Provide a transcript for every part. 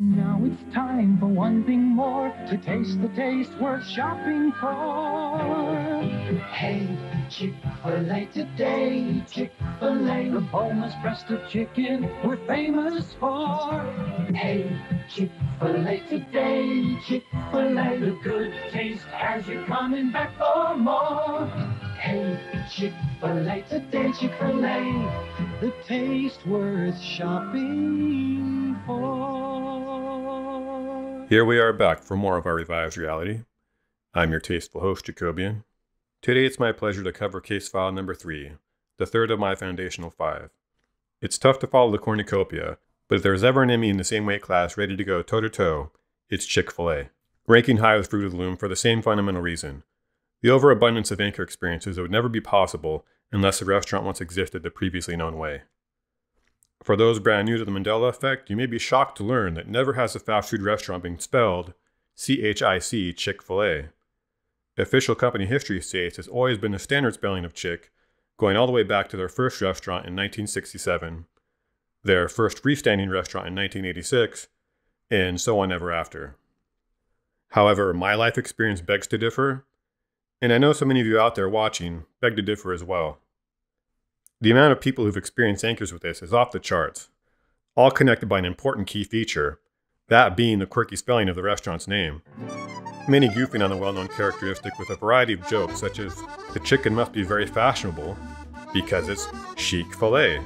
Now it's time for one thing more, to taste the taste worth shopping for. Hey, Chick-fil-A today, Chick-fil-A, the boneless breast of chicken we're famous for. Hey, Chick-fil-A today, Chick-fil-A, the good taste has you coming back for more. Hey, Chick-fil-A today, Chick-fil-A, the taste worth shopping for. Here we are back for more of our revised reality. I'm your tasteful host, jaQobian. Today it's my pleasure to cover case file number 3, the third of my foundational 5. It's tough to follow the cornucopia, but if there's ever an enemy in the same weight class ready to go toe-to-toe, it's Chick-fil-A. Ranking high with Fruit of the Loom for the same fundamental reason. The overabundance of anchor experiences that would never be possible unless the restaurant once existed the previously known way. For those brand new to the Mandela Effect, you may be shocked to learn that never has a fast food restaurant been spelled C-H-I-C, Chick-fil-A. Official company history states it's always been the standard spelling of Chick, going all the way back to their first restaurant in 1967, their first freestanding restaurant in 1986, and so on ever after. However, my life experience begs to differ. And I know so many of you out there watching beg to differ as well. The amount of people who've experienced anchors with this is off the charts, all connected by an important key feature, that being the quirky spelling of the restaurant's name. Many goofing on the well-known characteristic with a variety of jokes such as, the chicken must be very fashionable because it's Chick-fil-A.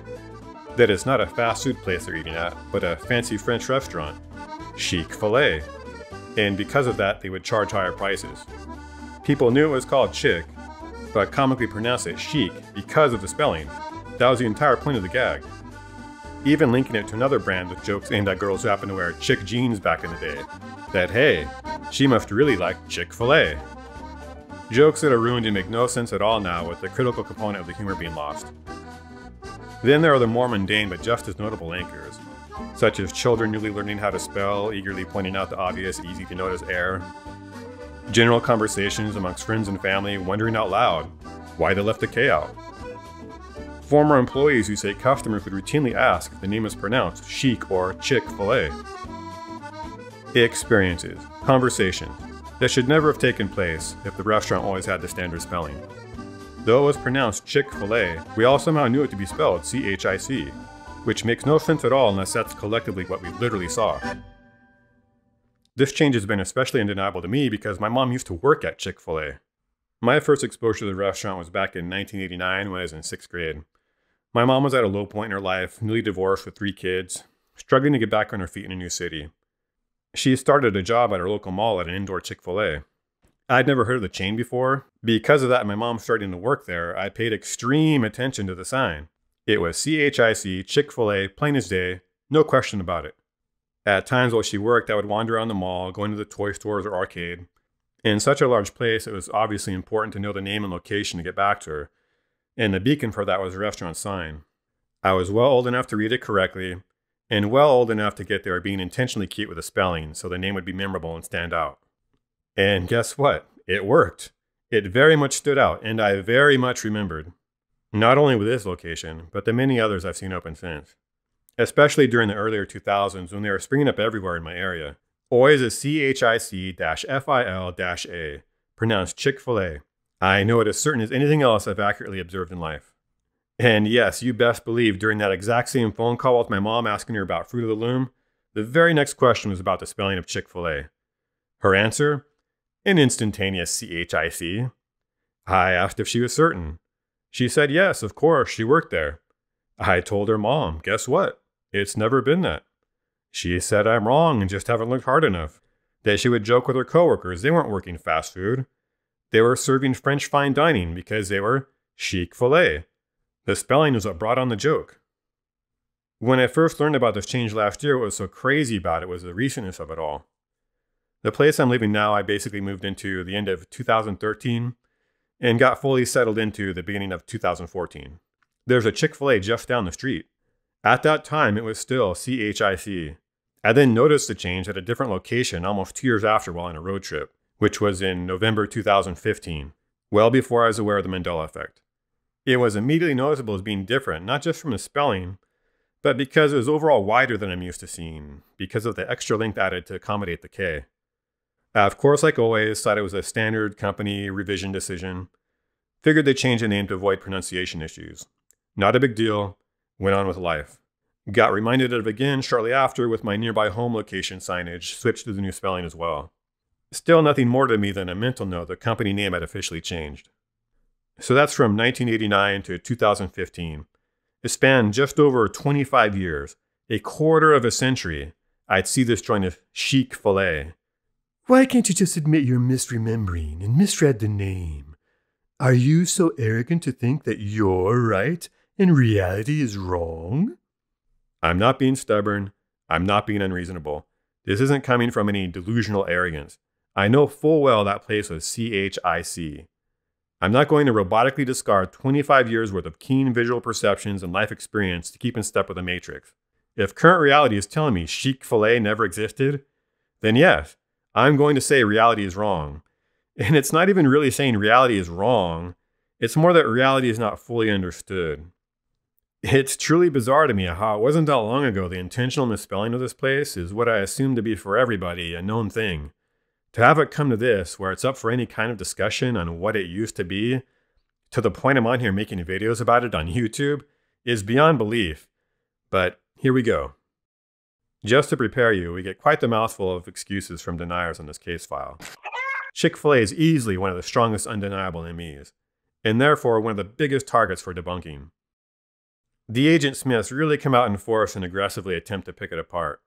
That it's not a fast food place they're eating at, but a fancy French restaurant, Chick-fil-A. And because of that, they would charge higher prices. People knew it was called Chick, but comically pronounced it Chic because of the spelling. That was the entire point of the gag. Even linking it to another brand with jokes aimed at girls who happened to wear Chick jeans back in the day. That hey, she must really like Chick-fil-A. Jokes that are ruined and make no sense at all now, with the critical component of the humor being lost. Then there are the more mundane but just as notable anchors, such as children newly learning how to spell, eagerly pointing out the obvious, easy to notice error. General conversations amongst friends and family wondering out loud why they left the K out. Former employees who say customers would routinely ask if the name is pronounced Chic or Chick-fil-A. Experiences, conversations that should never have taken place if the restaurant always had the standard spelling. Though it was pronounced Chick-fil-A, we all somehow knew it to be spelled C-H-I-C, which makes no sense at all unless that's collectively what we literally saw. This change has been especially undeniable to me because my mom used to work at Chick-fil-A. My first exposure to the restaurant was back in 1989 when I was in 6th grade. My mom was at a low point in her life, newly divorced with 3 kids, struggling to get back on her feet in a new city. She started a job at her local mall at an indoor Chick-fil-A. I'd never heard of the chain before. Because of that, my mom starting to work there, I paid extreme attention to the sign. It was C-H-I-C, Chick-fil-A, plain as day, no question about it. At times while she worked, I would wander around the mall, going to the toy stores or arcade. In such a large place, it was obviously important to know the name and location to get back to her, and the beacon for that was a restaurant sign. I was well old enough to read it correctly, and well old enough to get there being intentionally cute with the spelling so the name would be memorable and stand out. And guess what? It worked. It very much stood out, and I very much remembered. Not only with this location, but the many others I've seen open since. Especially during the earlier 2000s when they were springing up everywhere in my area. Always a C-H-I-C-F-I-L-A, pronounced Chick-fil-A. I know it as certain as anything else I've accurately observed in life. And yes, you best believe during that exact same phone call with my mom asking her about Fruit of the Loom, the very next question was about the spelling of Chick-fil-A. Her answer? An instantaneous C-H-I-C. I asked if she was certain. She said yes, of course, she worked there. I told her, Mom, guess what? It's never been that. She said I'm wrong and just haven't looked hard enough. That she would joke with her coworkers they weren't working fast food. They were serving French fine dining because they were Chick-fil-A. The spelling was what brought on the joke. When I first learned about this change last year, what was so crazy about it was the recentness of it all. The place I'm living now, I basically moved into the end of 2013 and got fully settled into the beginning of 2014. There's a Chick-fil-A just down the street. At that time, it was still C-H-I-C. I then noticed the change at a different location almost 2 years after while on a road trip, which was in November 2015, well before I was aware of the Mandela Effect. It was immediately noticeable as being different, not just from the spelling, but because it was overall wider than I'm used to seeing, because of the extra length added to accommodate the K. I, of course, like always, thought it was a standard company revision decision. Figured they changed the name to avoid pronunciation issues. Not a big deal. Went on with life. Got reminded of it again shortly after with my nearby home location signage switched to the new spelling as well. Still nothing more to me than a mental note the company name had officially changed. So that's from 1989 to 2015. It spanned just over 25 years, a quarter of a century. I'd see this joint of Chick-fil-A. Why can't you just admit you're misremembering and misread the name? Are you so arrogant to think that you're right and reality is wrong? I'm not being stubborn. I'm not being unreasonable. This isn't coming from any delusional arrogance. I know full well that place was CHIC. I'm not going to robotically discard 25 years worth of keen visual perceptions and life experience to keep in step with the matrix. If current reality is telling me Chick-fil-A never existed, then yes, I'm going to say reality is wrong. And it's not even really saying reality is wrong. It's more that reality is not fully understood. It's truly bizarre to me how it wasn't that long ago the intentional misspelling of this place is what I assumed to be for everybody a known thing. To have it come to this, where it's up for any kind of discussion on what it used to be, to the point I'm on here making videos about it on YouTube, is beyond belief. But here we go. Just to prepare you, we get quite the mouthful of excuses from deniers on this case file. Chick-fil-A is easily one of the strongest undeniable MEs, and therefore one of the biggest targets for debunking. The agent Smiths really come out in force and aggressively attempt to pick it apart.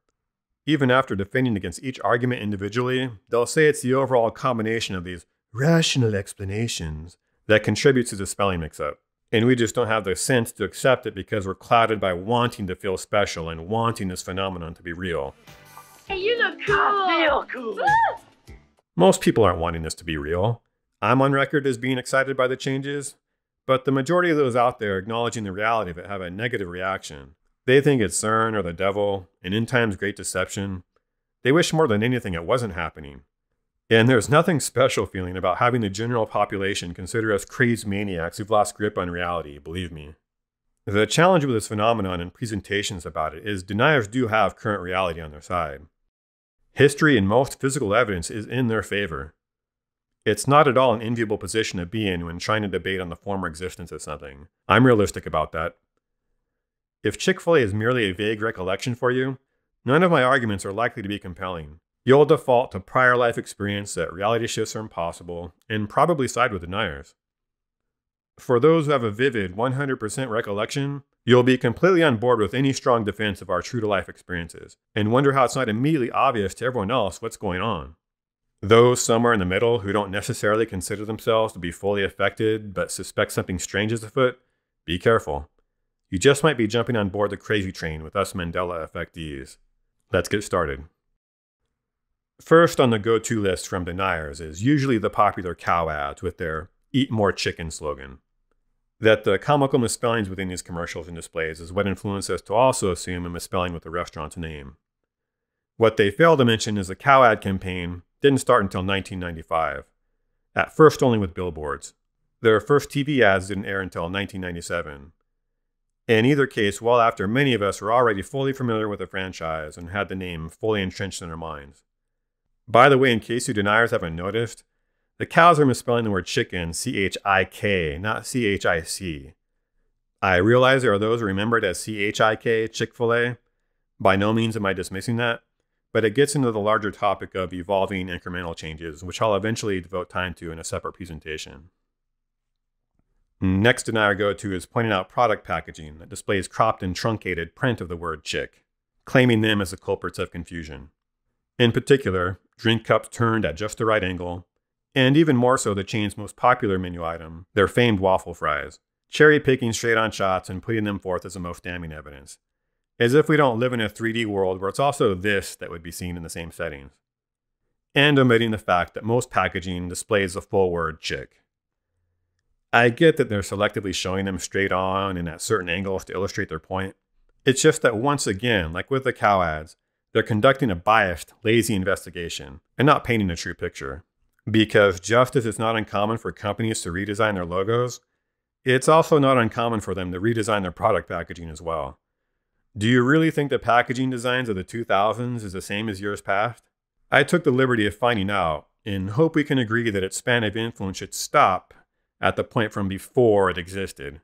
Even after defending against each argument individually, they'll say it's the overall combination of these rational explanations that contributes to the spelling mix-up. And we just don't have the sense to accept it because we're clouded by wanting to feel special and wanting this phenomenon to be real. Hey, you look cool! I feel cool! Most people aren't wanting this to be real. I'm on record as being excited by the changes. But the majority of those out there acknowledging the reality of it have a negative reaction. They think it's CERN or the devil, an end times great deception. They wish more than anything it wasn't happening. And there's nothing special feeling about having the general population consider us crazed maniacs who've lost grip on reality, believe me. The challenge with this phenomenon and presentations about it is deniers do have current reality on their side. History and most physical evidence is in their favor. It's not at all an enviable position to be in when trying to debate on the former existence of something. I'm realistic about that. If Chick-fil-A is merely a vague recollection for you, none of my arguments are likely to be compelling. You'll default to prior life experience that reality shifts are impossible, and probably side with deniers. For those who have a vivid 100% recollection, you'll be completely on board with any strong defense of our true-to-life experiences, and wonder how it's not immediately obvious to everyone else what's going on. Those somewhere in the middle who don't necessarily consider themselves to be fully affected but suspect something strange is afoot, be careful. You just might be jumping on board the crazy train with us Mandela Effectees. Let's get started. First on the go-to list from deniers is usually the popular cow ads with their "Eat More Chicken" slogan. That the comical misspellings within these commercials and displays is what influenced us to also assume a misspelling with the restaurant's name. What they fail to mention is the cow ad campaign didn't start until 1995, at first only with billboards. Their first TV ads didn't air until 1997. In either case, well after many of us were already fully familiar with the franchise and had the name fully entrenched in our minds. By the way, in case you deniers haven't noticed, the cows are misspelling the word chicken C-H-I-K, not C-H-I-C. I realize there are those who remember it as C-H-I-K, Chick-fil-A. By no means am I dismissing that. But it gets into the larger topic of evolving incremental changes, which I'll eventually devote time to in a separate presentation. Next denier go-to is pointing out product packaging that displays cropped and truncated print of the word chick, claiming them as the culprits of confusion. In particular, drink cups turned at just the right angle, and even more so the chain's most popular menu item, their famed waffle fries, cherry-picking straight-on shots and putting them forth as the most damning evidence. As if we don't live in a 3D world where it's also this that would be seen in the same settings. And omitting the fact that most packaging displays the full word chick. I get that they're selectively showing them straight on and at certain angles to illustrate their point. It's just that once again, like with the cow ads, they're conducting a biased, lazy investigation and not painting a true picture. Because just as it's not uncommon for companies to redesign their logos, it's also not uncommon for them to redesign their product packaging as well. Do you really think the packaging designs of the 2000s is the same as years past? I took the liberty of finding out and hope we can agree that its span of influence should stop at the point from before it existed.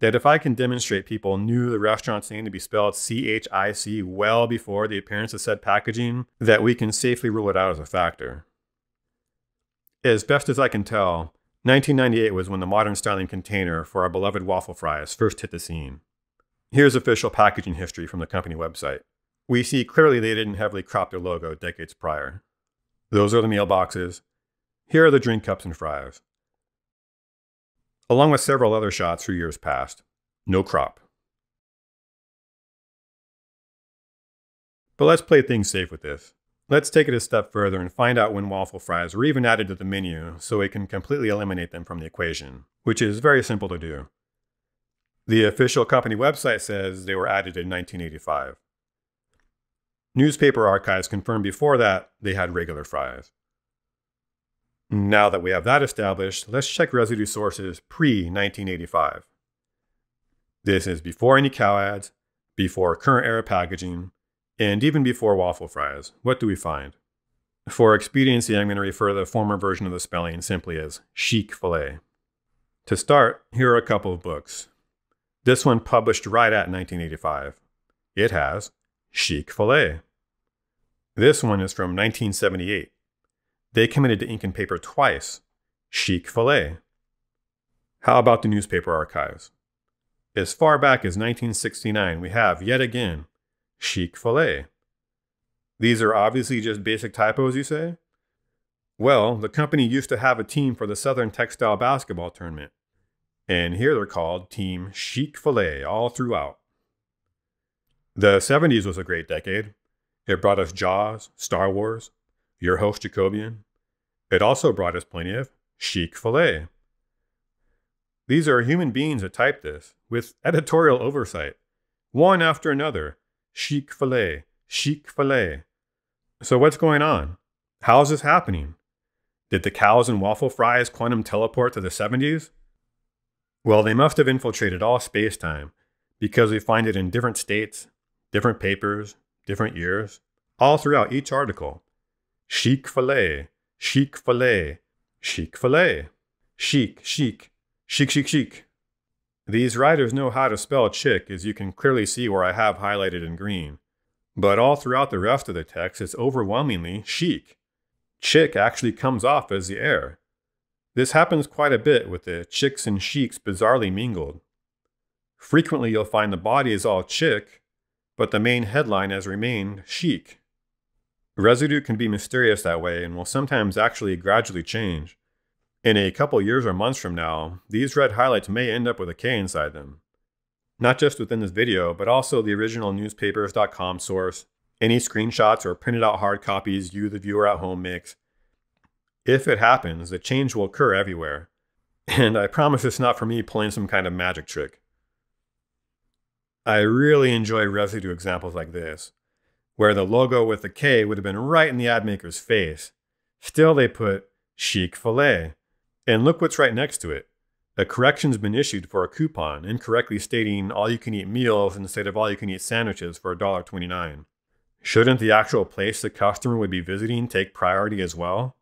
That if I can demonstrate people knew the restaurant's name to be spelled C-H-I-C well before the appearance of said packaging, that we can safely rule it out as a factor. As best as I can tell, 1998 was when the modern styling container for our beloved waffle fries first hit the scene. Here's official packaging history from the company website. We see clearly they didn't heavily crop their logo decades prior. Those are the meal boxes. Here are the drink cups and fries. Along with several other shots through years past. No crop. But let's play things safe with this. Let's take it a step further and find out when waffle fries were even added to the menu so we can completely eliminate them from the equation, which is very simple to do. The official company website says they were added in 1985. Newspaper archives confirmed before that they had regular fries. Now that we have that established, let's check residue sources pre-1985. This is before any cow ads, before current era packaging, and even before waffle fries. What do we find? For expediency, I'm going to refer to the former version of the spelling simply as Chick-fil-A. To start, here are a couple of books. This one published right at 1985. It has Chick-fil-A. This one is from 1978. They committed to ink and paper twice. Chick-fil-A. How about the newspaper archives? As far back as 1969, we have, yet again, Chick-fil-A. These are obviously just basic typos, you say? Well, the company used to have a team for the Southern Textile Basketball Tournament. And here they're called Team Chick-fil-A all throughout. The 70s was a great decade. It brought us Jaws, Star Wars, your host jaQobian. It also brought us plenty of Chick-fil-A. These are human beings that type this, with editorial oversight. One after another. Chick-fil-A. Chick-fil-A. So what's going on? How's this happening? Did the cows and waffle fries quantum teleport to the 70s? Well, they must have infiltrated all space-time, because we find it in different states, different papers, different years, all throughout each article. Chick-fil-A, Chick-fil-A, Chick-fil-A, chic, chic, chic, chic, chic. These writers know how to spell chick, as you can clearly see where I have highlighted in green. But all throughout the rest of the text, it's overwhelmingly chic. Chick actually comes off as the air. This happens quite a bit with the chicks and sheiks bizarrely mingled. Frequently you'll find the body is all chick, but the main headline has remained chic. Residue can be mysterious that way and will sometimes actually gradually change. In a couple years or months from now, these red highlights may end up with a K inside them. Not just within this video, but also the original newspapers.com source, any screenshots or printed out hard copies you, the viewer at home, makes. If it happens, the change will occur everywhere. And I promise it's not for me pulling some kind of magic trick. I really enjoy residue examples like this, where the logo with the K would have been right in the ad maker's face. Still, they put Chick-fil-A. And look what's right next to it. A correction's been issued for a coupon, incorrectly stating all-you-can-eat meals instead of all-you-can-eat sandwiches for $1.29. Shouldn't the actual place the customer would be visiting take priority as well?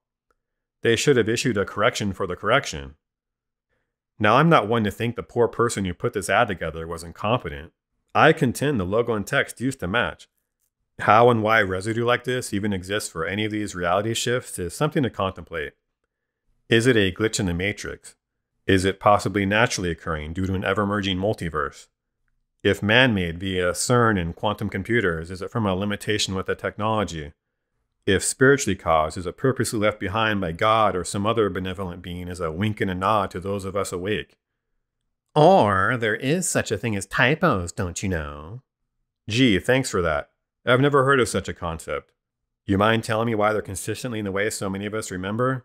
They should have issued a correction for the correction. Now, I'm not one to think the poor person who put this ad together was incompetent. I contend the logo and text used to match. How and why residue like this even exists for any of these reality shifts is something to contemplate. Is it a glitch in the matrix? Is it possibly naturally occurring due to an ever-merging multiverse? If man-made via CERN and quantum computers, is it from a limitation with the technology? If spiritually caused, is it purposely left behind by God or some other benevolent being as a wink and a nod to those of us awake? Or there is such a thing as typos, don't you know? Gee, thanks for that. I've never heard of such a concept. You mind telling me why they're consistently in the way so many of us remember?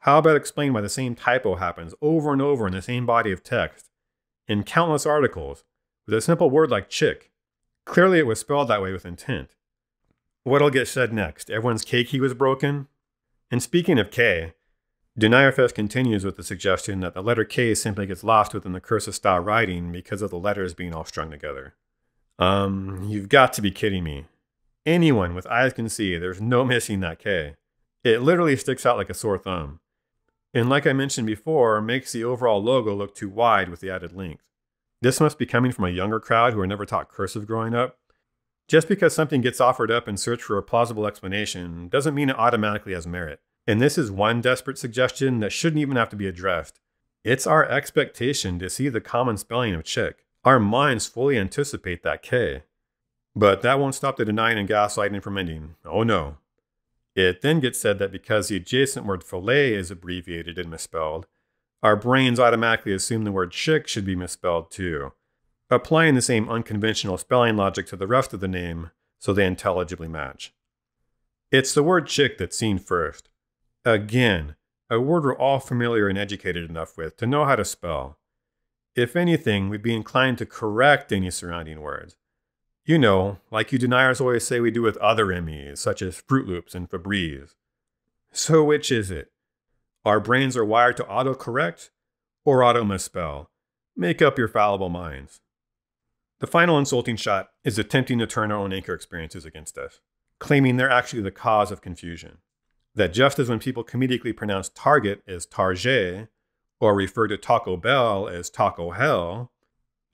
How about explain why the same typo happens over and over in the same body of text, in countless articles, with a simple word like chick? Clearly it was spelled that way with intent. What'll get said next? Everyone's K-key was broken? And speaking of K, Denier Fest continues with the suggestion that the letter K simply gets lost within the cursive style writing because of the letters being all strung together. You've got to be kidding me. Anyone with eyes can see there's no missing that K. It literally sticks out like a sore thumb. And like I mentioned before, makes the overall logo look too wide with the added length. This must be coming from a younger crowd who were never taught cursive growing up. Just because something gets offered up in search for a plausible explanation doesn't mean it automatically has merit. And this is one desperate suggestion that shouldn't even have to be addressed. It's our expectation to see the common spelling of chick. Our minds fully anticipate that K. But that won't stop the denying and gaslighting from ending. Oh no. It then gets said that because the adjacent word fillet is abbreviated and misspelled, our brains automatically assume the word chick should be misspelled too, applying the same unconventional spelling logic to the rest of the name so they intelligibly match. It's the word chick that's seen first. Again, a word we're all familiar and educated enough with to know how to spell. If anything, we'd be inclined to correct any surrounding words. You know, like you deniers always say we do with other MEs, such as Fruit Loops and Febreze. So which is it? Our brains are wired to autocorrect or auto-misspell. Make up your fallible minds. The final insulting shot is attempting to turn our own anchor experiences against us, claiming they're actually the cause of confusion. That just as when people comedically pronounce target as target, or refer to Taco Bell as Taco Hell,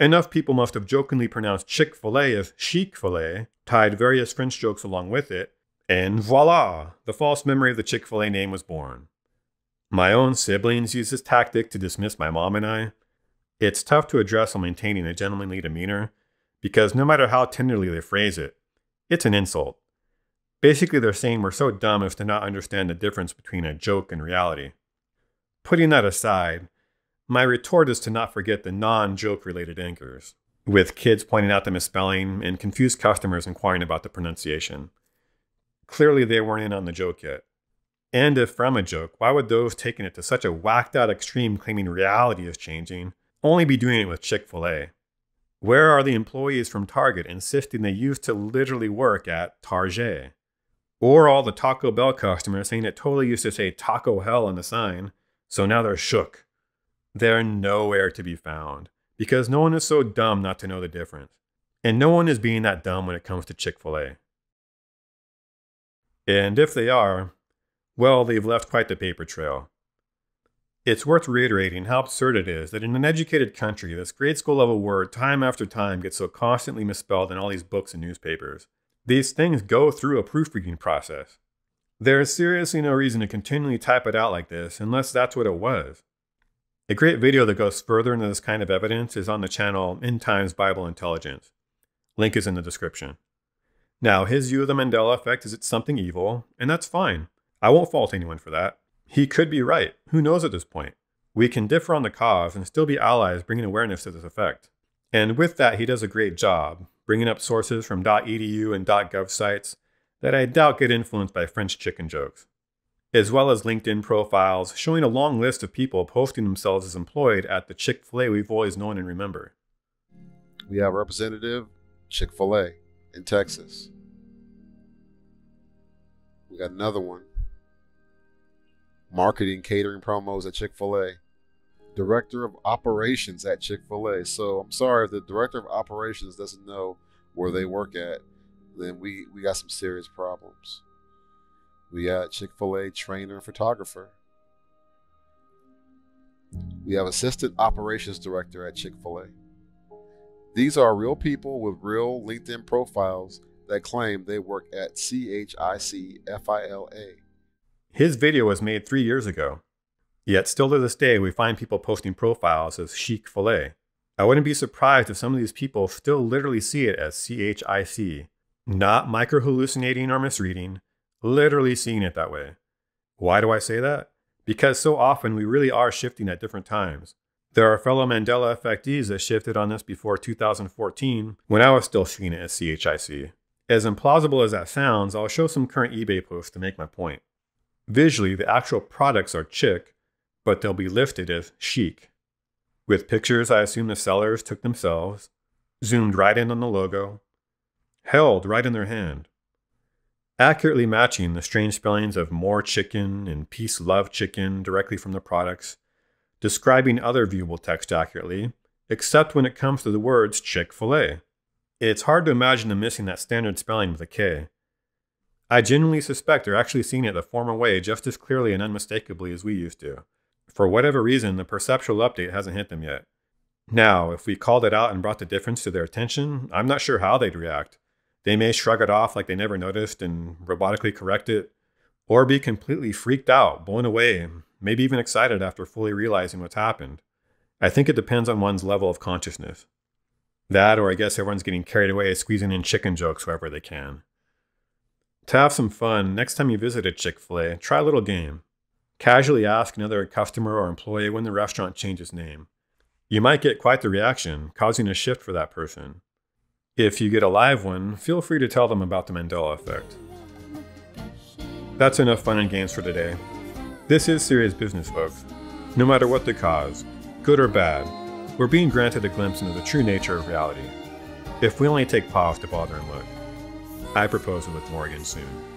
enough people must have jokingly pronounced Chick-fil-A as Chic-fil-A, tied various French jokes along with it, and voila, the false memory of the Chick-fil-A name was born. My own siblings use this tactic to dismiss my mom and I. It's tough to address while maintaining a gentlemanly demeanor, because no matter how tenderly they phrase it, it's an insult. Basically, they're saying we're so dumb as to not understand the difference between a joke and reality. Putting that aside, my retort is to not forget the non-joke related anchors, with kids pointing out the misspelling and confused customers inquiring about the pronunciation. Clearly they weren't in on the joke yet. And if from a joke, why would those taking it to such a whacked out extreme claiming reality is changing only be doing it with Chick-fil-A? Where are the employees from Target insisting they used to literally work at Target? Or all the Taco Bell customers saying it totally used to say Taco Hell on the sign, so now they're shook. They're nowhere to be found, because no one is so dumb not to know the difference. And no one is being that dumb when it comes to Chick-fil-A. And if they are, well, they've left quite the paper trail. It's worth reiterating how absurd it is that in an educated country, this grade school level word time after time gets so constantly misspelled in all these books and newspapers. These things go through a proofreading process. There is seriously no reason to continually type it out like this unless that's what it was. A great video that goes further into this kind of evidence is on the channel End Times Bible Intelligence. Link is in the description. Now, his view of the Mandela Effect is it's something evil, and that's fine. I won't fault anyone for that. He could be right. Who knows at this point? We can differ on the cause and still be allies bringing awareness to this effect. And with that, he does a great job, bringing up sources from .edu and .gov sites that I doubt get influenced by French chicken jokes, as well as LinkedIn profiles showing a long list of people posting themselves as employed at the Chick-fil-A we've always known and remember. We have Representative Chick-fil-A in Texas. We got another one. Marketing, catering promos at Chick-fil-A. Director of Operations at Chick-fil-A. So I'm sorry, if the Director of Operations doesn't know where they work at, then we got some serious problems. We got Chick-fil-A trainer and photographer. We have assistant operations director at Chick-fil-A. These are real people with real LinkedIn profiles that claim they work at CHICFILA. His video was made 3 years ago. Yet still to this day, we find people posting profiles as Chick-fil-A. I wouldn't be surprised if some of these people still literally see it as CHIC, not micro-hallucinating or misreading, literally seeing it that way. Why do I say that? Because so often we really are shifting at different times. There are fellow Mandela effectees that shifted on this before 2014 when I was still seeing it as CHIC. As implausible as that sounds, I'll show some current eBay posts to make my point. Visually, the actual products are chick, but they'll be listed as chic. With pictures I assume the sellers took themselves, zoomed right in on the logo, held right in their hand, accurately matching the strange spellings of more chicken and peace love chicken directly from the products, describing other viewable text accurately, except when it comes to the words Chick-fil-A. It's hard to imagine them missing that standard spelling with a K. I genuinely suspect they're actually seeing it the former way just as clearly and unmistakably as we used to. For whatever reason, the perceptual update hasn't hit them yet. Now, if we called it out and brought the difference to their attention, I'm not sure how they'd react. They may shrug it off like they never noticed and robotically correct it, or be completely freaked out, blown away, maybe even excited after fully realizing what's happened. I think it depends on one's level of consciousness. That, or I guess everyone's getting carried away squeezing in chicken jokes wherever they can. To have some fun, next time you visit a Chick-fil-A, try a little game. Casually ask another customer or employee when the restaurant changes name. You might get quite the reaction, causing a shift for that person. If you get a live one, feel free to tell them about the Mandela Effect. That's enough fun and games for today. This is serious business, folks. No matter what the cause, good or bad, we're being granted a glimpse into the true nature of reality, if we only take pause to bother and look. I propose we look more again soon.